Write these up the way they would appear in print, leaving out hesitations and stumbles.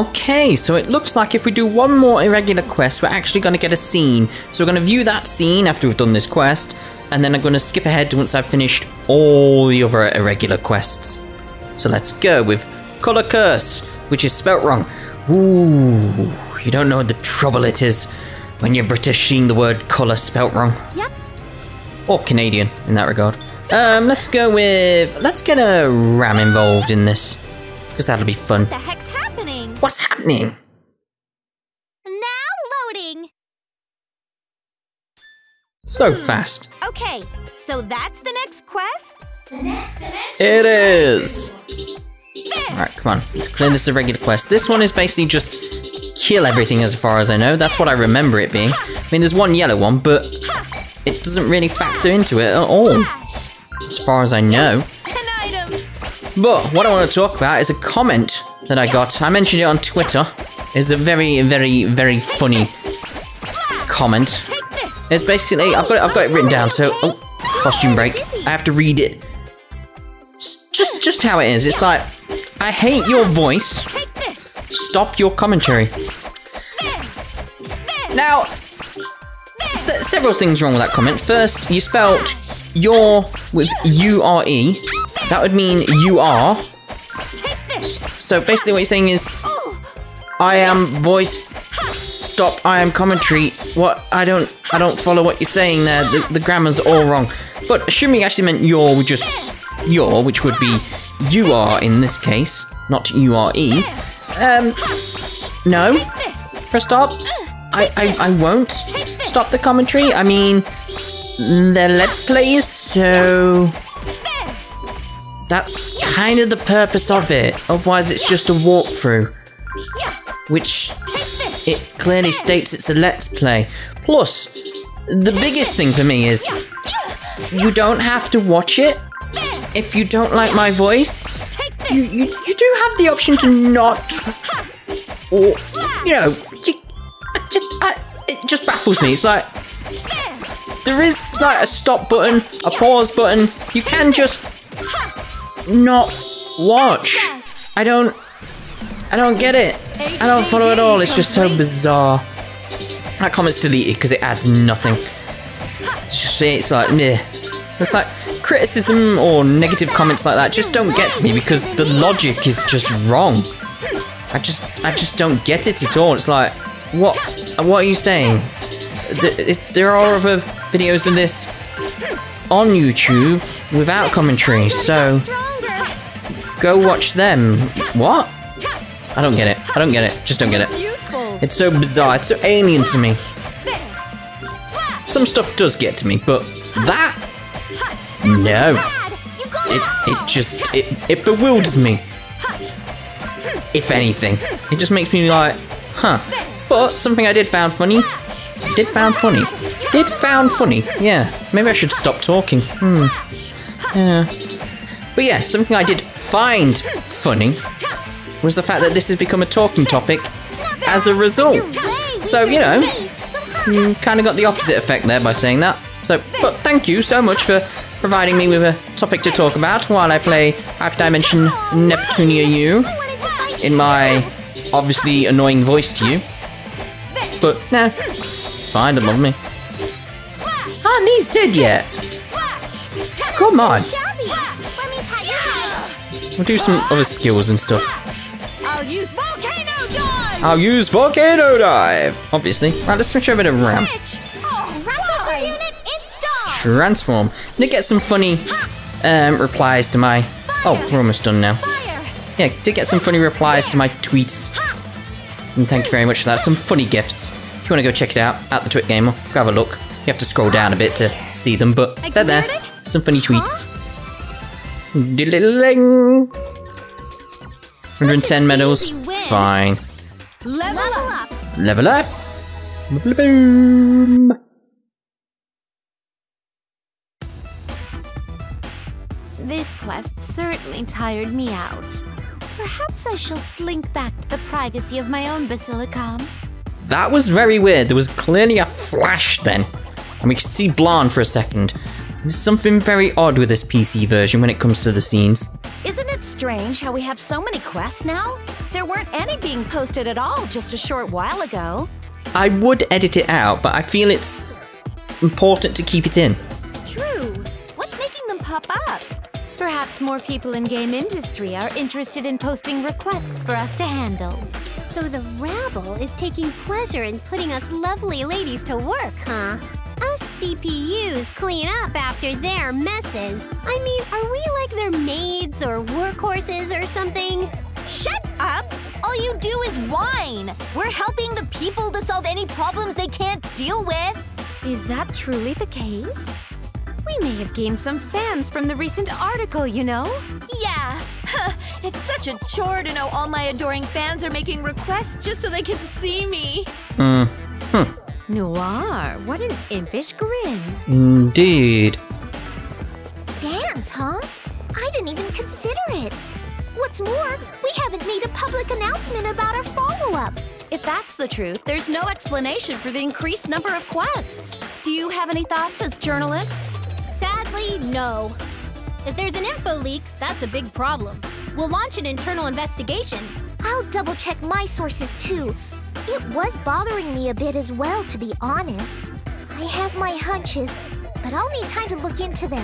Okay, so it looks like if we do one more irregular quest, we're actually going to get a scene. So we're going to view that scene after we've done this quest, and then I'm going to skip ahead to once I've finished all the other irregular quests. So let's go with Colour Curse, which is spelt wrong. Ooh, you don't know the trouble it is when you're British seeing the word colour spelt wrong. Yep. Or Canadian, in that regard. Let's go with... let's get a ram involved in this, because that'll be fun. What the heck's happening? What's happening? Now loading! So fast. Okay, so that's the next quest? It is! Alright, come on. Let's clear this irregular quest. This one is basically just kill everything as far as I know. That's what I remember it being. I mean, there's one yellow one, but it doesn't really factor into it at all, as far as I know. But what I want to talk about is a comment that I got. I mentioned it on Twitter. It's a very, very, very funny comment. It's basically, I've got it written down, so... oh, costume break. I have to read it. Just how it is. It's like, I hate your voice. Stop your commentary. Now, several things wrong with that comment. First, you spelled your with U-R-E. That would mean you are. So basically what you're saying is, I am voice. Stop, I am commentary. What? I don't follow what you're saying there. The grammar's all wrong. But assuming you actually meant your with just your, which would be you are in this case, not U-R-E. No. Press stop. I won't stop the commentary. I mean, the Let's Plays, so... that's kind of the purpose of it. Otherwise, it's just a walkthrough, which it clearly states it's a Let's Play. Plus, the biggest thing for me is you don't have to watch it. If you don't like my voice, you do have the option to not, or, you know, it just baffles me. It's like, there is like a stop button, a pause button. You can just not watch. I don't get it. I don't follow it all. It's just so bizarre. That comment's deleted because it adds nothing. It's like, meh. It's like, criticism or negative comments like that just don't get to me because the logic is just wrong. I just don't get it at all. It's like, what are you saying? There are other videos of this on YouTube without commentary, so go watch them. What? I don't get it. I don't get it. Just don't get it. It's so bizarre. It's so alien to me. Some stuff does get to me, but that... no, it bewilders me, if anything. It just makes me like, huh. But something I did found funny, yeah. Maybe I should stop talking, yeah. But yeah, something I did find funny was the fact that this has become a talking topic as a result. So, you know, you kind of got the opposite effect there by saying that. So, but thank you so much for providing me with a topic to talk about while I play Hyperdimension Neptunia U in my obviously annoying voice to you. But, nah, it's fine, don't love me. Aren't these dead yet? Come on. We'll do some other skills and stuff. I'll use Volcano Dive, obviously. Right, let's switch over to Ram. Transform. Did get some funny replies to my... oh, we're almost done now. Yeah, did get some funny replies to my tweets. And thank you very much for that. Some funny gifts. If you want to go check it out, at TheTwitGamer, go have a look. You have to scroll down a bit to see them, but they're there. Some funny tweets. 110 medals. Fine. Level up. Boom. This quest certainly tired me out. Perhaps I shall slink back to the privacy of my own Basilicom. That was very weird. There was clearly a flash then. And we could see Blarn for a second. There's something very odd with this PC version when it comes to the scenes. Isn't it strange how we have so many quests now? There weren't any being posted at all just a short while ago. I would edit it out, but I feel it's important to keep it in. True. What's making them pop up? Perhaps more people in game industry are interested in posting requests for us to handle. So the rabble is taking pleasure in putting us lovely ladies to work, huh? Us CPUs clean up after their messes. I mean, are we like their maids or workhorses or something? Shut up! All you do is whine! We're helping the people to solve any problems they can't deal with! Is that truly the case? We may have gained some fans from the recent article, you know? Yeah! It's such a chore to know all my adoring fans are making requests just so they can see me! Noir, what an impish grin. Indeed. Fans, huh? I didn't even consider it. What's more, we haven't made a public announcement about our follow-up. If that's the truth, there's no explanation for the increased number of quests. Do you have any thoughts as journalists? Sadly, no. If there's an info leak, that's a big problem. We'll launch an internal investigation. I'll double-check my sources, too. It was bothering me a bit as well, to be honest. I have my hunches, but I'll need time to look into them.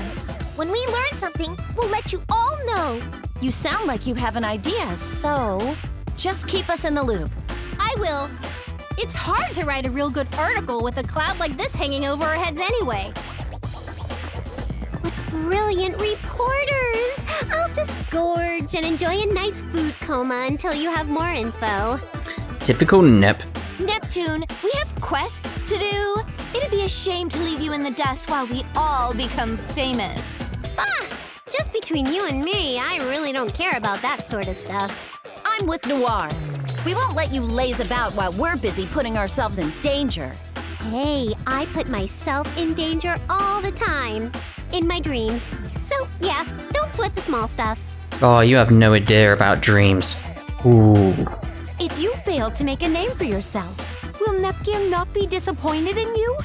When we learn something, we'll let you all know. You sound like you have an idea, so just keep us in the loop. I will. It's hard to write a real good article with a cloud like this hanging over our heads anyway. With brilliant reporters! I'll just gorge and enjoy a nice food coma until you have more info. Typical Neptune, we have quests to do. It'd be a shame to leave you in the dust while we all become famous. Bah! Just between you and me, I really don't care about that sort of stuff. I'm with Noir. We won't let you laze about while we're busy putting ourselves in danger. Hey, I put myself in danger all the time. In my dreams. So, yeah, don't sweat the small stuff. Oh, you have no idea about dreams. Ooh. If you fail to make a name for yourself, will Neptune not be disappointed in you?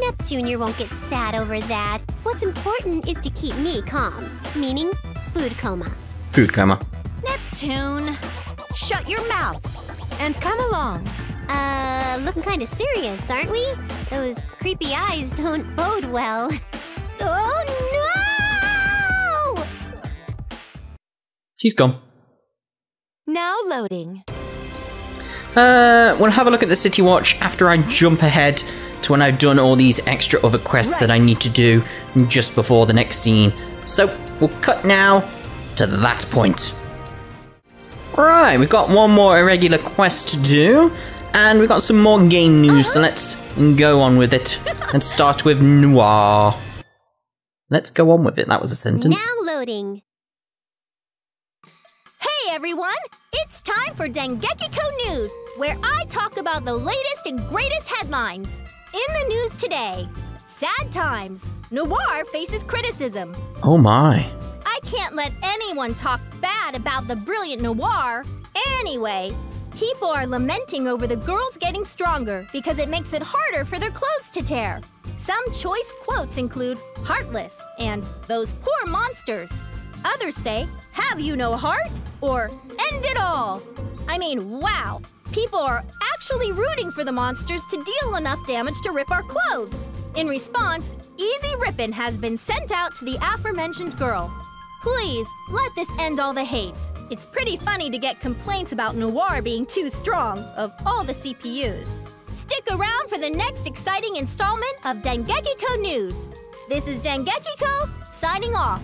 Neptune won't get sad over that. What's important is to keep me calm. Meaning, food coma. Food coma. Neptune, shut your mouth and come along. Looking kind of serious, aren't we? Those creepy eyes don't bode well. Oh no! She's gone. Now loading. We'll have a look at the City Watch after I jump ahead to when I've done all these extra other quests that I need to do just before the next scene. So, we'll cut now to that point. Right, we've got one more irregular quest to do, and we've got some more game news, so let's go on with it. Let's start with Noir. Let's go on with it, that was a sentence. Now loading. Hey everyone! It's time for Dengekiko News, where I talk about the latest and greatest headlines. In the news today, sad times, Noir faces criticism. Oh my. I can't let anyone talk bad about the brilliant Noir. Anyway, people are lamenting over the girls getting stronger because it makes it harder for their clothes to tear. Some choice quotes include heartless and those poor monsters. Others say, have you no heart? Or end it all. I mean, wow. People are actually rooting for the monsters to deal enough damage to rip our clothes. In response, Easy Rippin' has been sent out to the aforementioned girl. Please, let this end all the hate. It's pretty funny to get complaints about Noir being too strong of all the CPUs. Stick around for the next exciting installment of Dengekiko News. This is Dengekiko, signing off.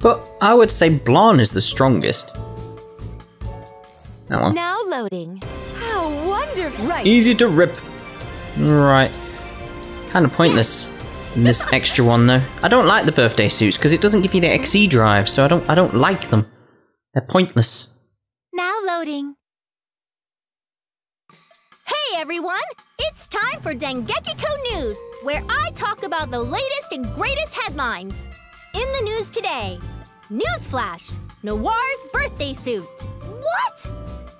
But I would say Blonde is the strongest. That one. Now loading. How wonderful! Right. Easy to rip. Right. Kind of pointless. This extra one though. I don't like the birthday suits because it doesn't give you the XE drive, so I don't like them. They're pointless. Now loading. Hey everyone! It's time for Dengekiko News, where I talk about the latest and greatest headlines. In the news today, newsflash, Noir's birthday suit. What?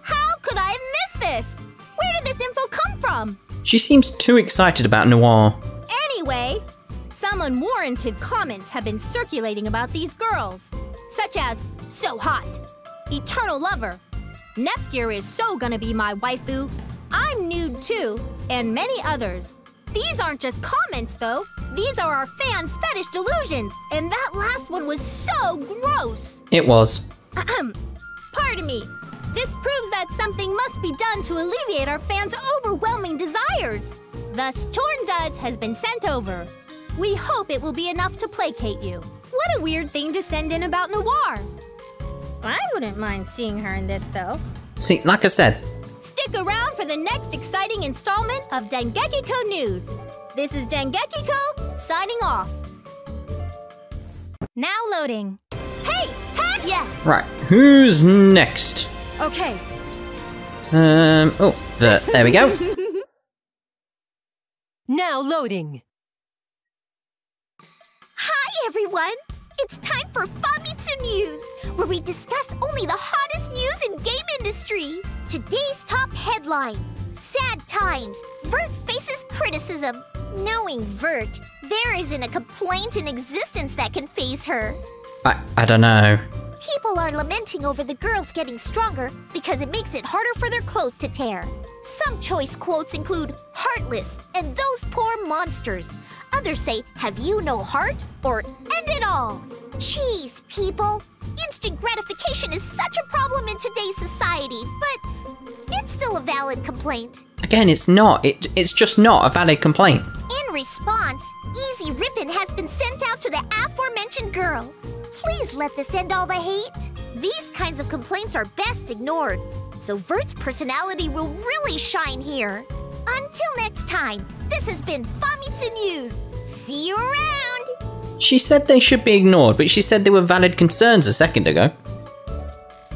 How could I have missed this? Where did this info come from? She seems too excited about Noir. Anyway, some unwarranted comments have been circulating about these girls, such as, so hot, eternal lover, Nepgear is so gonna be my waifu, I'm nude too, and many others. These aren't just comments, though. These are our fans' fetish delusions, and that last one was so gross. It was. Pardon me. This proves that something must be done to alleviate our fans' overwhelming desires. Thus, Torn Duds has been sent over. We hope it will be enough to placate you. What a weird thing to send in about Noir. I wouldn't mind seeing her in this, though. See, like I said. Stick around for the next exciting installment of Dengekiko News. This is Dengekiko, signing off. Now loading. Hey! Hey! Yes! Right, who's next? Okay. Oh, there we go. Now loading. Hi, everyone. It's time for Famitsu News, where we discuss only the hottest news in game industry. Today's top headline, sad times, Vert faces criticism. Knowing Vert, there isn't a complaint in existence that can faze her. I don't know. People are lamenting over the girls getting stronger because it makes it harder for their clothes to tear. Some choice quotes include heartless and those poor monsters. Others say, have you no heart? Or end it all. Jeez, people. Instant gratification is such a problem in today's society, but it's still a valid complaint. Again, it's not. It's just not a valid complaint. In response, Easy Rippin has been sent out to the aforementioned girl. Please let this end all the hate. These kinds of complaints are best ignored, so Vert's personality will really shine here. Until next time, this has been Famitsu News. See you around! She said they should be ignored, but she said they were valid concerns a second ago.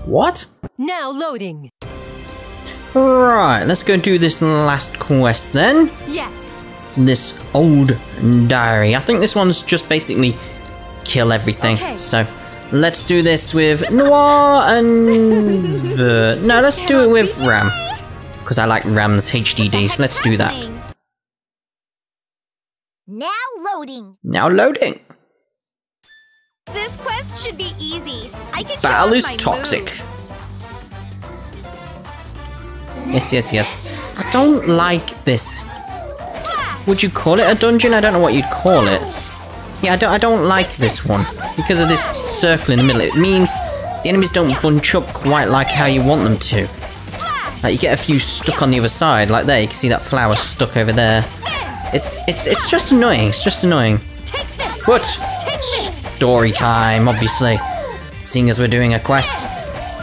What? Now loading. Right, let's go do this last quest then. Yes. This old diary. I think this one's just basically kill everything. Okay. So let's do this with Noir and Vert. No, let's do it with Ram. Because I like Ram's HDDs. So let's do that. Now loading. Now loading. This quest should be easy. I can battle is toxic. Move. Yes, yes, yes. I don't like this. Would you call it a dungeon? I don't know what you'd call it. Yeah, I don't like this one because of this circle in the middle. It means the enemies don't bunch up quite like how you want them to. Like, you get a few stuck on the other side, like there, you can see that flower stuck over there. It's just annoying, it's just annoying. But, story time, obviously, seeing as we're doing a quest.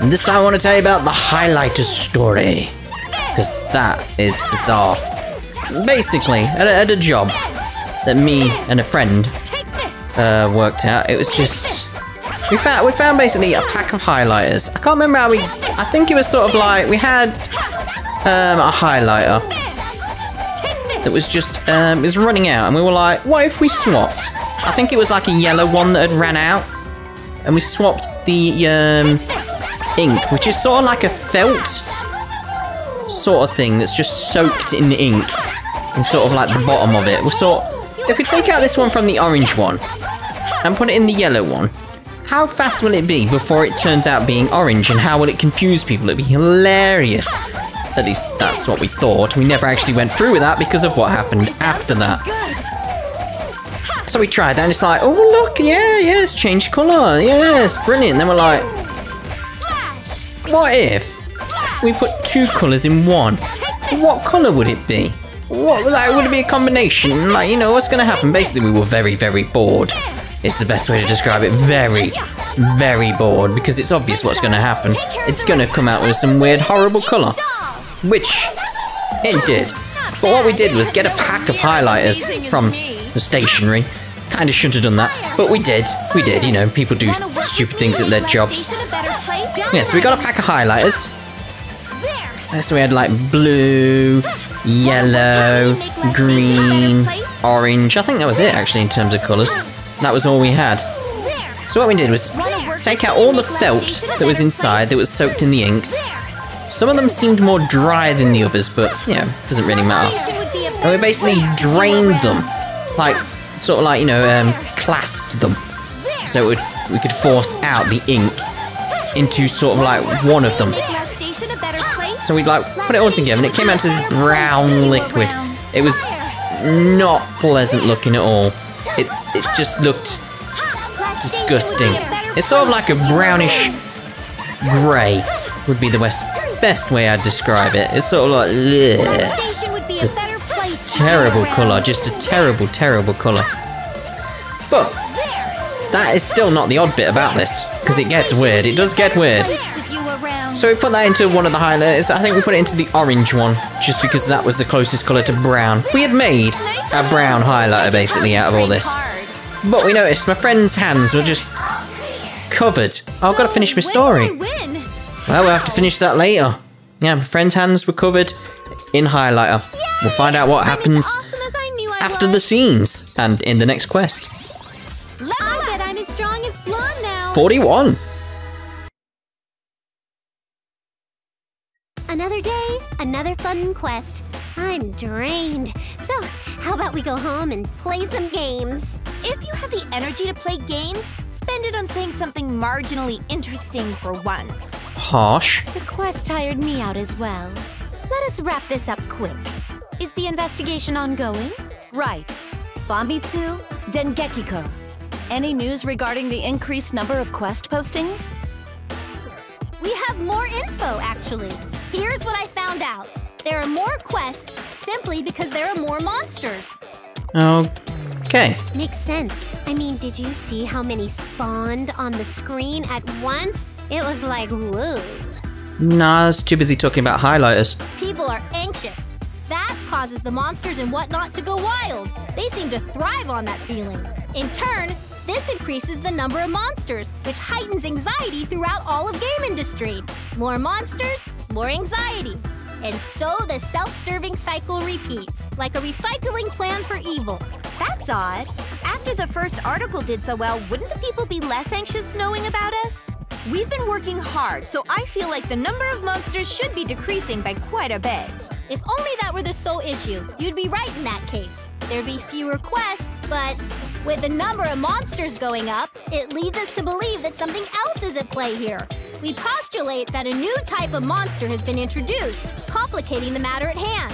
And this time I want to tell you about the highlighter story, because that is bizarre. Basically, at a job that me and a friend worked out, it was just... We found basically a pack of highlighters. I can't remember how we... I think it was sort of like we had a highlighter that was just it was running out, and we were like, what if we swapped? I think it was like a yellow one that had ran out, and we swapped the ink, which is sort of like a felt sort of thing that's just soaked in the ink and sort of like the bottom of it. We're sort of, if we take out this one from the orange one and put it in the yellow one. How fast will it be before it turns out being orange, and how will it confuse people? It'd be hilarious. At least that's what we thought. We never actually went through with that because of what happened after that. So we tried that and it's like, oh look, yeah, it's changed colour, yes, brilliant. Then we're like, what if we put two colours in one? What colour would it be? What, like, would it be a combination? Like, you know, what's going to happen? Basically, we were very, very bored. It's the best way to describe it. Very, very bored, because it's obvious what's going to happen. It's going to come out with some weird, horrible colour, which it did. But what we did was get a pack of highlighters from the stationery. Kind of shouldn't have done that, but we did, you know, people do stupid things at their jobs. Yeah, so we got a pack of highlighters. So we had like blue, yellow, green, orange. I think that was it, actually, in terms of colours. That was all we had. So what we did was take out all the felt that was inside, that was soaked in the inks. Some of them seemed more dry than the others, but, you know, it doesn't really matter. And we basically drained them. Like, sort of like, you know, clasped them. So it would, we could force out the ink into sort of like one of them. So we'd like put it all together and it came out to this brown liquid. It was not pleasant looking at all. It just looked disgusting. It's sort of like a brownish grey would be the best way I'd describe it. It's sort of like, ugh. It's a terrible colour, just a terrible, terrible colour. But that is still not the odd bit about this, because it gets weird. It does get weird. So we put that into one of the highlighters. I think we put it into the orange one, just because that was the closest colour to brown. We had made a brown highlighter, basically, out of all this. But we noticed my friend's hands were just covered. Oh, I've got to finish my story. Well, we'll have to finish that later. Yeah, my friend's hands were covered in highlighter. We'll find out what happens after the scenes and in the next quest. 41. Another day, another fun quest. I'm drained. So, how about we go home and play some games? If you have the energy to play games, spend it on saying something marginally interesting for once. Harsh. The quest tired me out as well. Let us wrap this up quick. Is the investigation ongoing? Right. Famitsu, Dengekiko. Any news regarding the increased number of quest postings? We have more info, actually. Here's what I found out. There are more quests simply because there are more monsters. Okay. Makes sense. I mean, did you see how many spawned on the screen at once? It was like, whoa. Nah, I was too busy talking about highlighters. People are anxious. That causes the monsters and whatnot to go wild. They seem to thrive on that feeling. In turn, this increases the number of monsters, which heightens anxiety throughout all of game industry. More monsters, more anxiety. And so the self-serving cycle repeats, like a recycling plan for evil. That's odd. After the first article did so well, wouldn't the people be less anxious knowing about us? We've been working hard, so I feel like the number of monsters should be decreasing by quite a bit. If only that were the sole issue, you'd be right in that case. There'd be fewer quests, but with the number of monsters going up, it leads us to believe that something else is at play here. We postulate that a new type of monster has been introduced, complicating the matter at hand.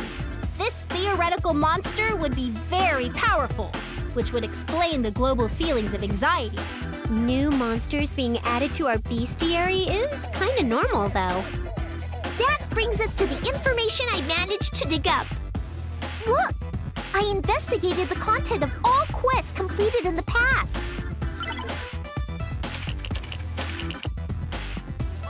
This theoretical monster would be very powerful, which would explain the global feelings of anxiety. New monsters being added to our bestiary is kind of normal, though. That brings us to the information I managed to dig up. Look! I investigated the content of all quests completed in the past.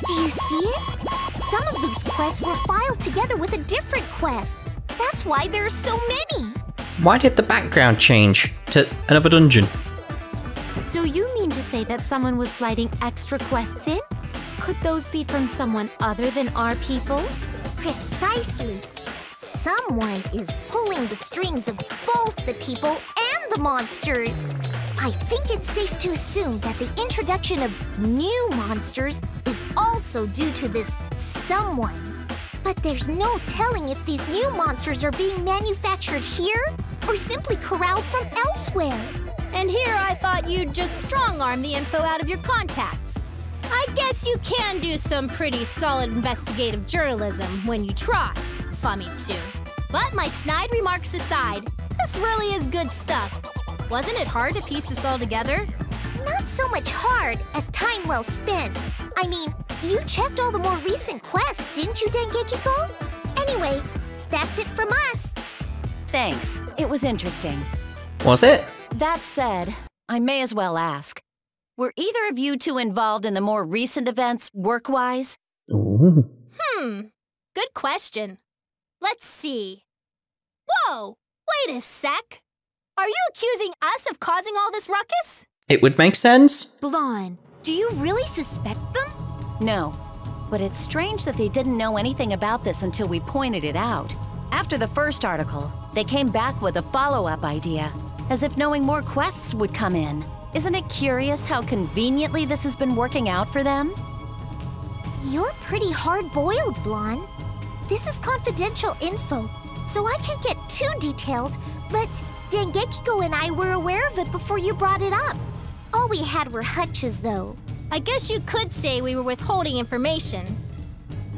Do you see it? Some of these quests were filed together with a different quest. That's why there are so many. Why did the background change to another dungeon? So you mean to say that someone was sliding extra quests in? Could those be from someone other than our people? Precisely. Someone is pulling the strings of both the people and the monsters. I think it's safe to assume that the introduction of new monsters is also due to this someone. But there's no telling if these new monsters are being manufactured here or simply corralled from elsewhere. And here I thought you'd just strong-arm the info out of your contacts. I guess you can do some pretty solid investigative journalism when you try. Famitsu. But my snide remarks aside, this really is good stuff. Wasn't it hard to piece this all together? Not so much hard as time well spent. I mean, you checked all the more recent quests, didn't you, Dengekiko? Anyway, that's it from us. Thanks. It was interesting. Was it? That said, I may as well ask. Were either of you two involved in the more recent events work-wise? Good question. Let's see. Whoa! Wait a sec! Are you accusing us of causing all this ruckus? It would make sense. Blonde, do you really suspect them? No. But it's strange that they didn't know anything about this until we pointed it out. After the first article, they came back with a follow-up idea, as if knowing more quests would come in. Isn't it curious how conveniently this has been working out for them? You're pretty hard-boiled, Blonde. This is confidential info, so I can't get too detailed, but Dengekiko and I were aware of it before you brought it up. All we had were hunches, though. I guess you could say we were withholding information.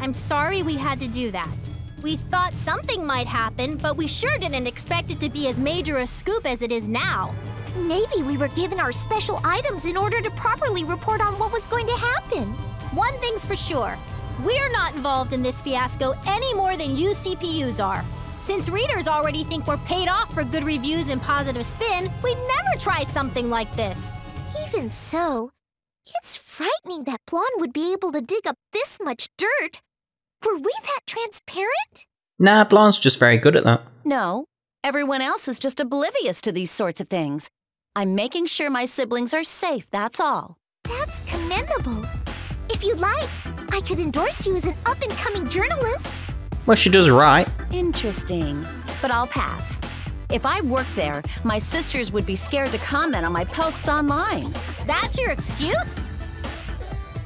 I'm sorry we had to do that. We thought something might happen, but we sure didn't expect it to be as major a scoop as it is now. Maybe we were given our special items in order to properly report on what was going to happen. One thing's for sure. We're not involved in this fiasco any more than you CPUs are. Since readers already think we're paid off for good reviews and positive spin, we'd never try something like this. Even so, it's frightening that Blonde would be able to dig up this much dirt. Were we that transparent? Nah, Blonde's just very good at that. No, everyone else is just oblivious to these sorts of things. I'm making sure my siblings are safe, that's all. That's commendable. If you'd like, I could endorse you as an up-and-coming journalist. Well, she does right. Interesting, but I'll pass. If I worked there, my sisters would be scared to comment on my posts online. That's your excuse?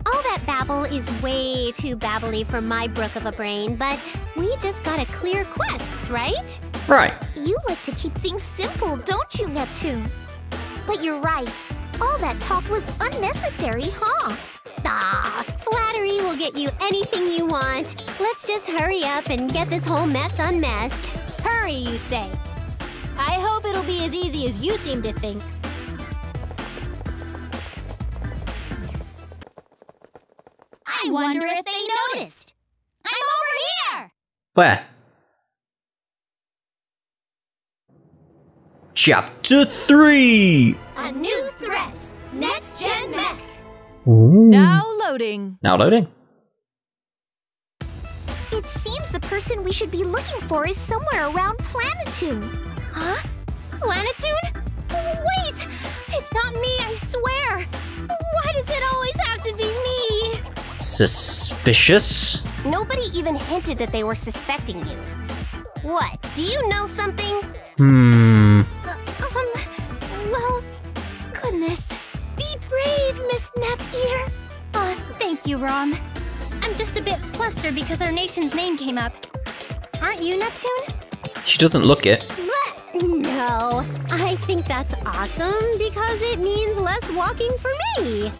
All that babble is way too babbly for my brook of a brain, but we just gotta clear quests, right? Right. You like to keep things simple, don't you, Neptune? But you're right. All that talk was unnecessary, huh? Ah, flattery will get you anything you want. Let's just hurry up and get this whole mess unmessed. Hurry, you say. I hope it'll be as easy as you seem to think. I wonder if they noticed. I'm over here! Where? Chapter 3! A new threat! Next Gen Mech! Ooh. Now loading. Now loading. It seems the person we should be looking for is somewhere around Planetune. Huh? Planetune? Wait! It's not me, I swear! Why does it always have to be me? Suspicious? Nobody even hinted that they were suspecting you. What? Do you know something? Well, goodness. Be brave, Miss Nap-Ear. Thank you, Rom. I'm just a bit flustered because our nation's name came up. Aren't you, Neptune? She doesn't look it. But no, I think that's awesome because it means less walking for me.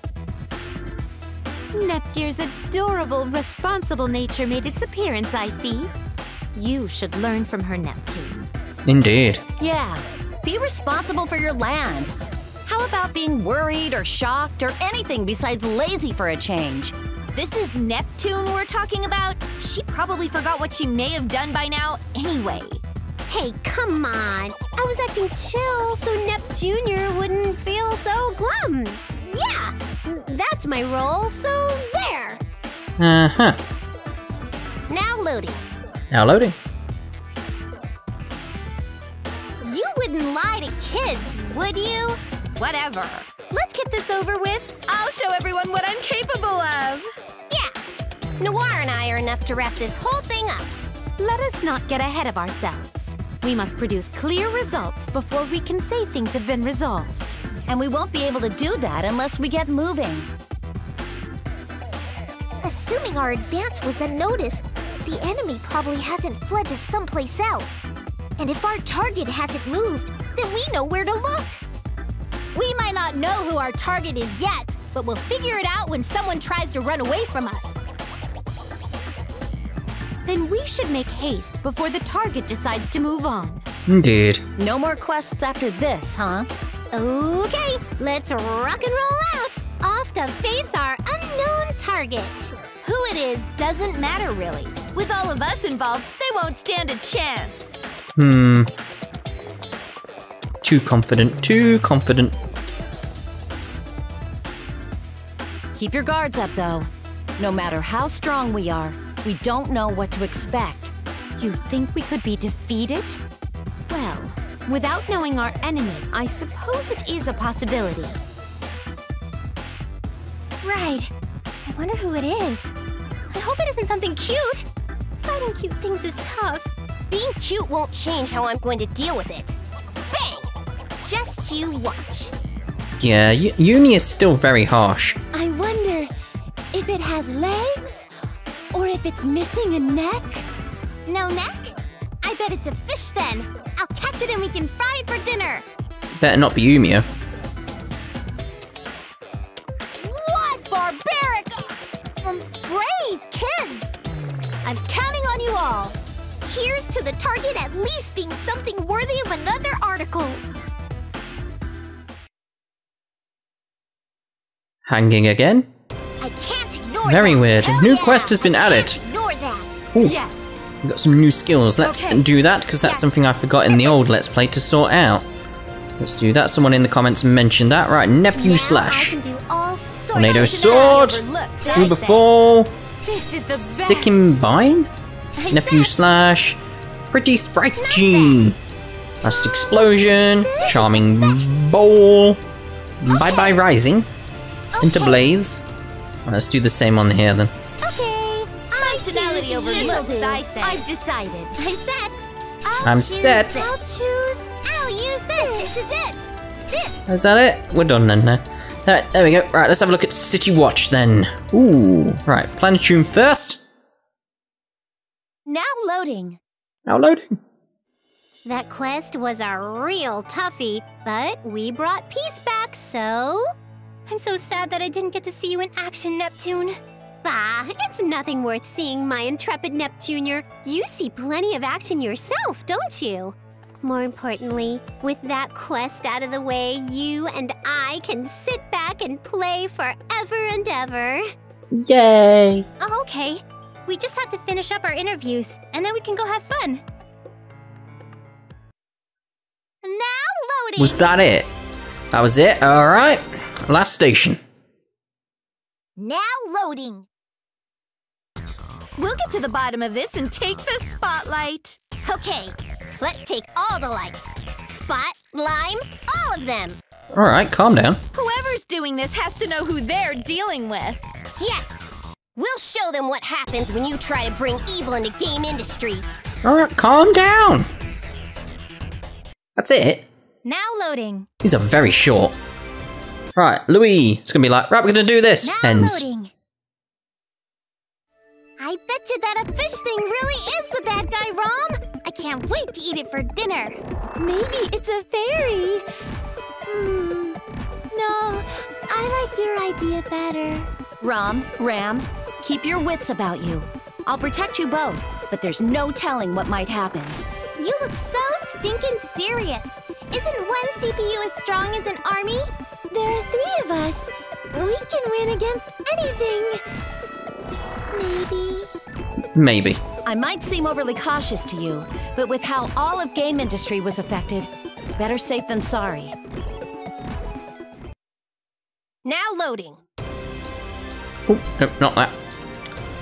Nap-Ear's adorable, responsible nature made its appearance, I see. You should learn from her, Neptune. Indeed. Yeah, be responsible for your land. How about being worried or shocked or anything besides lazy for a change? This is Neptune we're talking about? She probably forgot what she may have done by now anyway. Hey, come on. I was acting chill so Nep Jr. wouldn't feel so glum. Yeah, that's my role, so there. Uh-huh. Now loading. Now loading. You wouldn't lie to kids, would you? Whatever. Let's get this over with. I'll show everyone what I'm capable of. Yeah. Noir and I are enough to wrap this whole thing up. Let us not get ahead of ourselves. We must produce clear results before we can say things have been resolved. And we won't be able to do that unless we get moving. Assuming our advance was unnoticed, the enemy probably hasn't fled to someplace else. And if our target hasn't moved, then we know where to look. We might not know who our target is yet, but we'll figure it out when someone tries to run away from us. Then we should make haste before the target decides to move on. Indeed. No more quests after this, huh? Okay, let's rock and roll out. Off to face our unknown target. Who it is doesn't matter, really. With all of us involved, they won't stand a chance. Too confident, too confident. Keep your guards up, though. No matter how strong we are, we don't know what to expect. You think we could be defeated? Well, without knowing our enemy, I suppose it is a possibility. Right. I wonder who it is. I hope it isn't something cute. Fighting cute things is tough. Being cute won't change how I'm going to deal with it. Bang! Just you watch. Yeah, Uni is still very harsh. I wonder if it has legs or if it's missing a neck. No neck? I bet it's a fish then. I'll catch roasted and we can fry it for dinner. Better not be Umiya. What barbaric, brave kids! I'm counting on you all. Here's to the target at least being something worthy of another article. Hanging again? I can't ignore Very that. Weird. Hell New yeah, quest has been added. Ignore that. Ooh. Yes. We've got some new skills. Let's do that, because that's something I forgot in the old Let's Play to sort out. Let's do that. Someone in the comments mentioned that. Right, Nephew Slash. Tornado Sword. Uber Fall. Sikimbine. Nephew Slash. Pretty Sprite Jean. Last Explosion. Charming Bowl. Bye Bye Rising. Into Blaze. Well, let's do the same on here then. Okay. Functionality overlooked. I've decided. I'm set. I'll choose. I'll use this. This is it. This. Is that it? We're done then now. Alright, there we go. Right, let's have a look at City Watch then. Ooh. Right, Planetune first. Now loading. That quest was a real toughie, but we brought peace back, so... I'm so sad that I didn't get to see you in action, Neptune. Bah, it's nothing worth seeing, my intrepid Neptuner. You see plenty of action yourself, don't you? More importantly, with that quest out of the way, you and I can sit back and play forever and ever. Yay! Oh, okay. We just have to finish up our interviews, and then we can go have fun. Now loading! Was that it? That was it? Alright. Last station. Now loading. We'll get to the bottom of this and take the spotlight. Okay, let's take all the lights. Spot, lime, all of them. All right, calm down. Whoever's doing this has to know who they're dealing with. Yes, we'll show them what happens when you try to bring evil into game industry. All right, calm down. That's it. Now loading. These are very short. Right, Louis, it's gonna be like, right, we're gonna do this. Ends. I bet you that a fish thing really is the bad guy, Rom. I can't wait to eat it for dinner. Maybe it's a fairy. No, I like your idea better. Rom, Ram, keep your wits about you. I'll protect you both, but there's no telling what might happen. You look so stinking serious. Isn't one CPU as strong as an army? There are three of us. We can win against anything. Maybe. I might seem overly cautious to you, but with how all of game industry was affected, better safe than sorry. Now loading. Oh, nope, not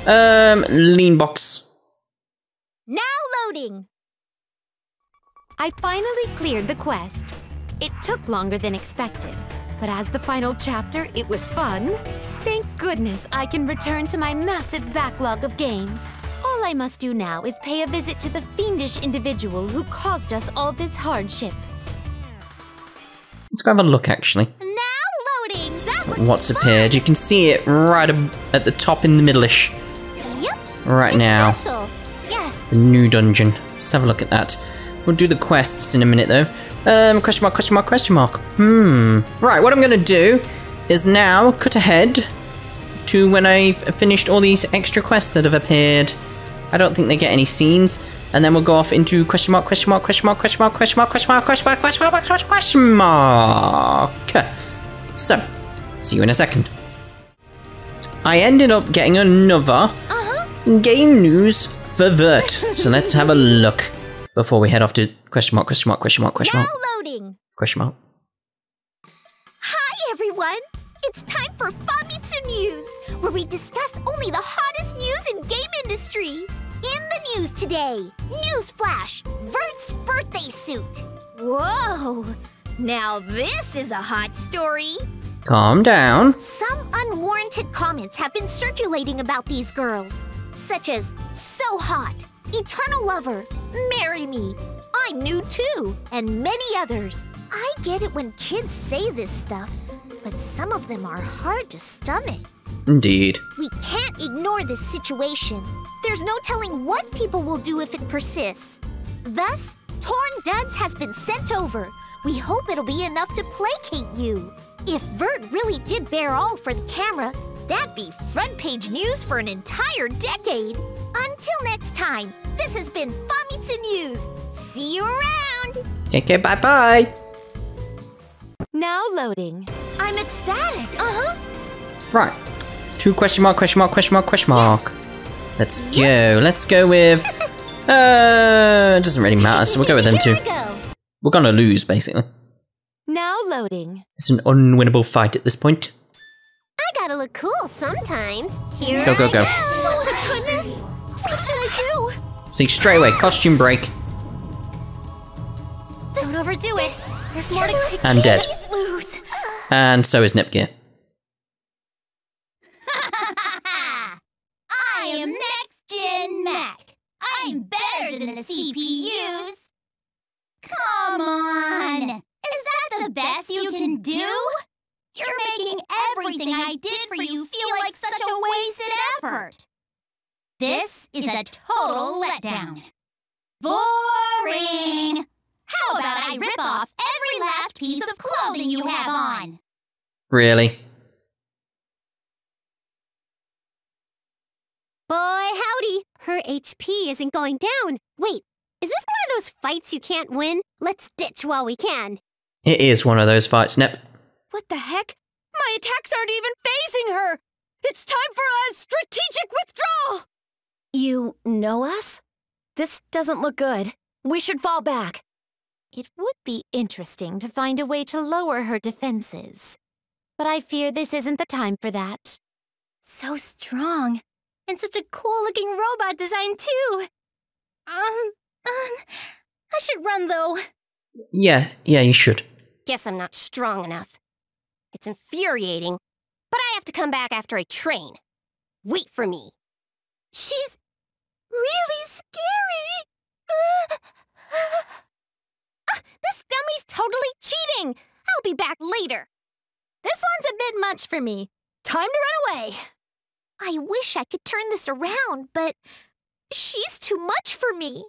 that. Lean box. Now loading. I finally cleared the quest. It took longer than expected. But as the final chapter, it was fun. Thank goodness I can return to my massive backlog of games. All I must do now is pay a visit to the fiendish individual who caused us all this hardship. Let's go have a look, actually. Now loading! That looks What's fun. Appeared? You can see it right at the top in the middle-ish. Yep. Right it's now. Special. Yes. The new dungeon. Let's have a look at that. We'll do the quests in a minute, though. Question mark, question mark, question mark. Right, what I'm gonna do is now cut ahead to when I've finished all these extra quests that have appeared. I don't think they get any scenes. And then we'll go off into question mark, question mark, question mark, question mark, question mark, question mark, question mark, question mark, question mark. So, see you in a second. I ended up getting another game news for Vert. So let's have a look. Before we head off to question mark, question mark, question mark, question mark. Now loading. Question mark. Hi everyone! It's time for Famitsu News, where we discuss only the hottest news in game industry. In the news today, newsflash, Vert's birthday suit. Whoa! Now this is a hot story. Calm down. Some unwarranted comments have been circulating about these girls, such as so hot, eternal lover, marry me, I'm new too, and many others. I get it when kids say this stuff, but some of them are hard to stomach. Indeed. We can't ignore this situation. There's no telling what people will do if it persists. Thus, Torn Duds has been sent over. We hope it'll be enough to placate you. If Vert really did bear all for the camera, that'd be front-page news for an entire decade. Until next time, this has been Famitsu News. See you around! Okay, bye-bye! Now loading. I'm ecstatic, Right. 2 question mark, question mark, question mark, question mark. Yes. Let's go. Let's go with... it doesn't really matter, so we'll go with them too. We're gonna lose, basically. Now loading. It's an unwinnable fight at this point. I gotta look cool sometimes. Here Let's go, go, go. Oh my goodness! What should I do? See, straight away, costume break. Don't overdo it. There's more to come. I'm dead. Lose. And so is Nepgear. I am Next Gen Mech. I'm better than the CPUs. Come on! Is that the best you can do? You're making everything I did for you feel like such a wasted effort. This is a total letdown. Boring! How about I rip off every last piece of clothing you have on? Really? Boy, howdy! Her HP isn't going down. Wait, is this one of those fights you can't win? Let's ditch while we can. It is one of those fights, Nep. What the heck? My attacks aren't even phasing her! It's time for a strategic withdrawal! You know us? This doesn't look good. We should fall back. It would be interesting to find a way to lower her defenses. But I fear this isn't the time for that. So strong. And such a cool-looking robot design, too. I should run, though. Yeah, you should. Guess I'm not strong enough. It's infuriating, but I have to come back after I train. Wait for me. She's really scary. This dummy's totally cheating. I'll be back later. This one's a bit much for me. Time to run away. I wish I could turn this around, but she's too much for me.